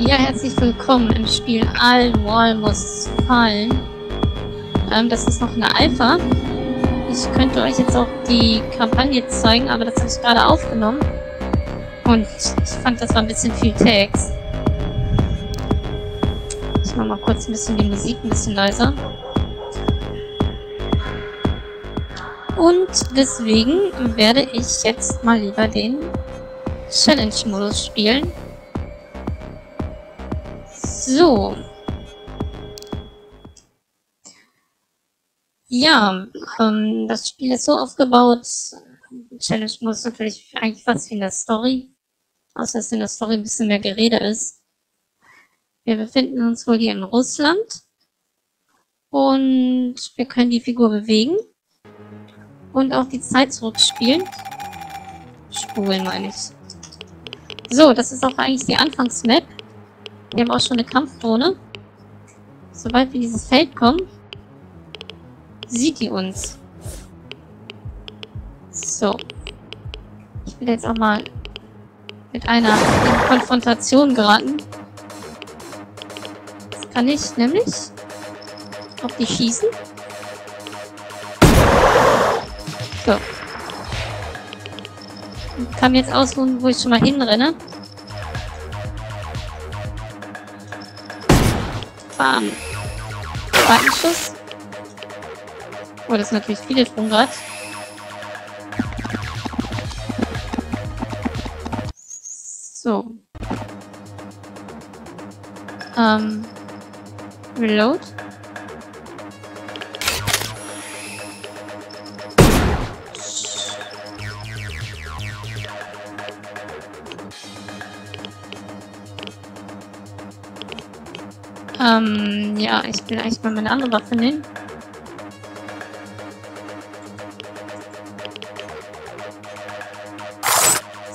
Ja, herzlich willkommen im Spiel All Walls Must Fall. Das ist noch eine Alpha. Ich könnte euch jetzt auch die Kampagne zeigen, aber das habe ich gerade aufgenommen. Und ich fand, das war ein bisschen viel Text. Ich mache mal kurz ein bisschen die Musik ein bisschen leiser. Und deswegen werde ich jetzt mal lieber den Challenge-Modus spielen. So. Ja, das Spiel ist so aufgebaut. Challenge-Modus ist natürlich eigentlich fast wie in der Story. Außer dass in der Story ein bisschen mehr Gerede ist. Wir befinden uns wohl hier in Russland. Und wir können die Figur bewegen. Und auch die Zeit zurückspielen. Spulen, meine ich. So, das ist auch eigentlich die Anfangsmap. Wir haben auch schon eine Kampfdrohne. Sobald wir dieses Feld kommen, sieht die uns. So. Ich will jetzt auch mal mit einer in Konfrontation geraten. Das kann ich nämlich auf die schießen. So. Ich kann jetzt ausruhen, wo ich schon mal hinrenne. Bam. Zweiten Schuss. Oh, das ist natürlich viel Sprunggrad. So. Reload. Ja, ich will eigentlich mal meine andere Waffe nehmen.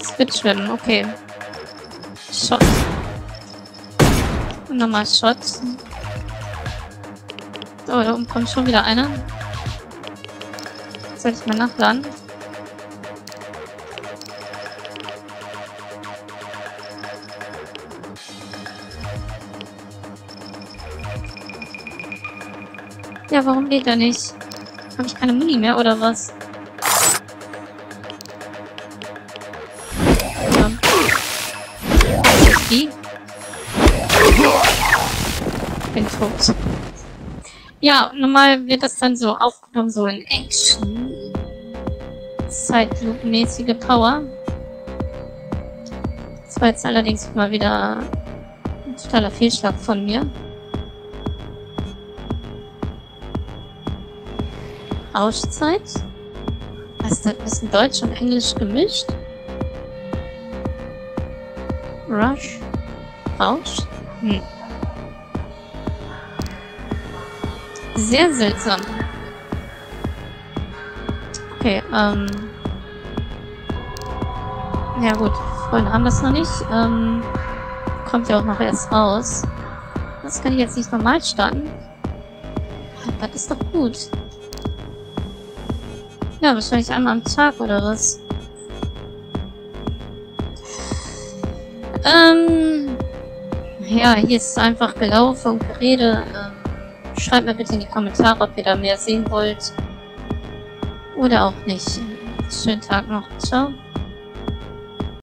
Switchwimmen, okay. Shot. Und nochmal Shot. So, da oben kommt schon wieder einer. Soll ich mal nachladen? Ja, warum geht er nicht? Habe ich keine Muni mehr, oder was? Ja. Die? Bin tot. Ja, normal wird das dann so aufgenommen, so in Action. Zeitlupenmäßige Power. Das war jetzt allerdings mal wieder ein totaler Fehlschlag von mir. Rauschzeit. Was ist das? Ein bisschen Deutsch und Englisch gemischt. Rush. Rausch. Hm. Sehr seltsam. Okay, ja gut, Freunde haben das noch nicht. Kommt ja auch noch erst raus. Das kann ich jetzt nicht normal starten. Das ist doch gut. Ja, wahrscheinlich einmal am Tag, oder was? Ja, hier ist es einfach gelaufen und Gerede. Schreibt mir bitte in die Kommentare, ob ihr da mehr sehen wollt. Oder auch nicht. Schönen Tag noch. Ciao.